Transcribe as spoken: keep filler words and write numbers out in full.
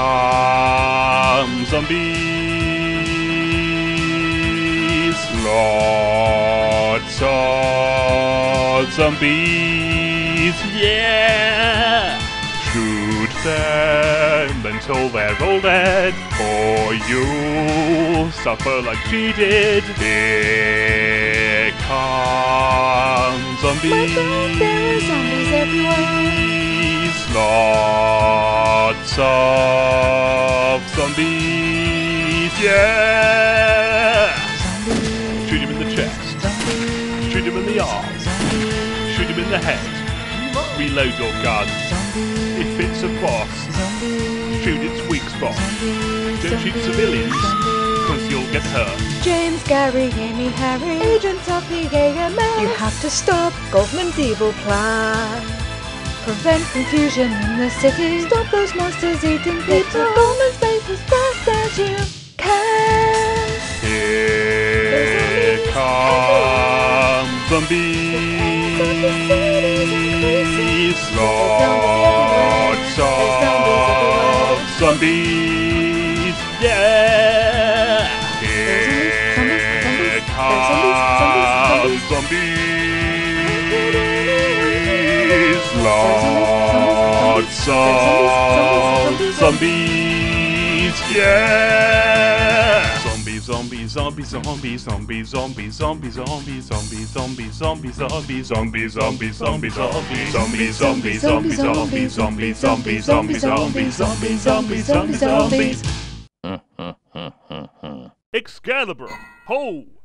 come zombies, lots of zombies, yeah! Shoot them until they're all dead, or you'll suffer like she did. Here come zombies. My God, there are zombies everywhere. Lots of zombies, yeah! Zombies. Shoot him in the chest. Zombies. Shoot him in the arms. Zombies. Shoot him in the head. Zombies. Reload your gun. Zombies. If it's a boss, zombies. Shoot its weak spot. Zombies. Don't zombies. Shoot civilians, because you'll get hurt. James, Gary, Amy, Harry, agents of the A M S. You have to stop Goldman's evil plan. Prevent confusion in the city. Stop those monsters eating people. Goldman's base as fast as you can. Here come zombies. Lots of zombies. Yeah. Here come zombies. Lots of zombies, yeah! Zombies, zombies, zombies, zombies, zombies, zombies, zombies, zombies, zombies, zombies, zombies, zombies, zombies, zombies, zombies, zombies, zombies, zombies, zombies, zombies, zombies, zombies, zombies, zombies, zombies, zombies, zombies, zombies, zombies. Excalibur, ho!